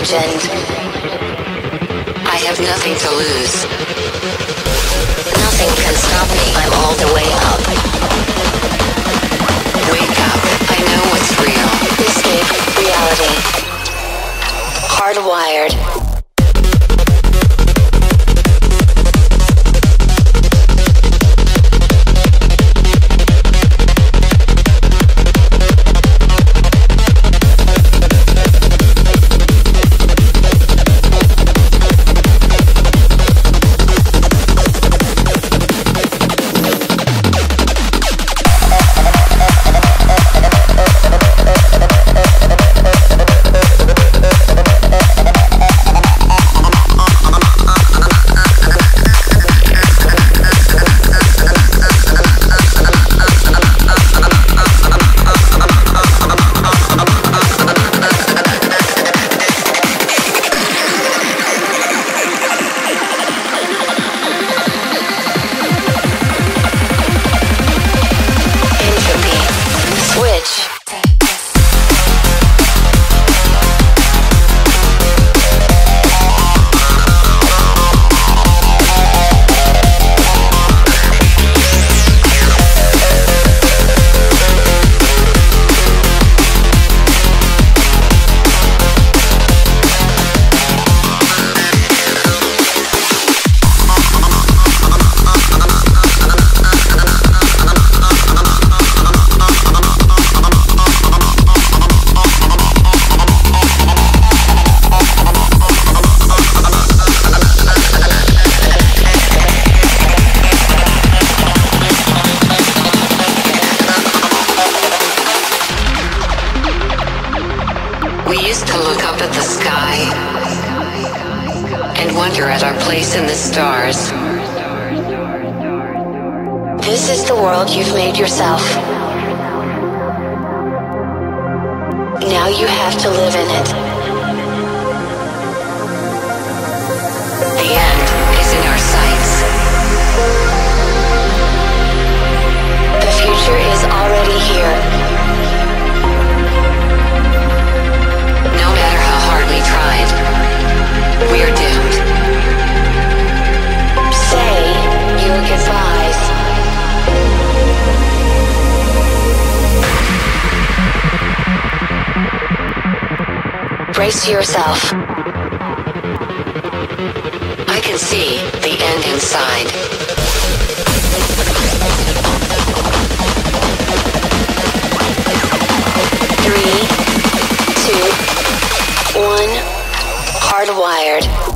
legend. I have nothing to lose. Nothing can stop me. I'm all the way up. Wake up. I know what's real. Escape reality. Hardwired. We used to look up at the sky and wonder at our place in the stars. This is the world you've made yourself. Now you have to live in it. The end is in our sights. The future is already here. We're doomed. Say your goodbyes. Brace yourself. I can see the end inside. Hardwired.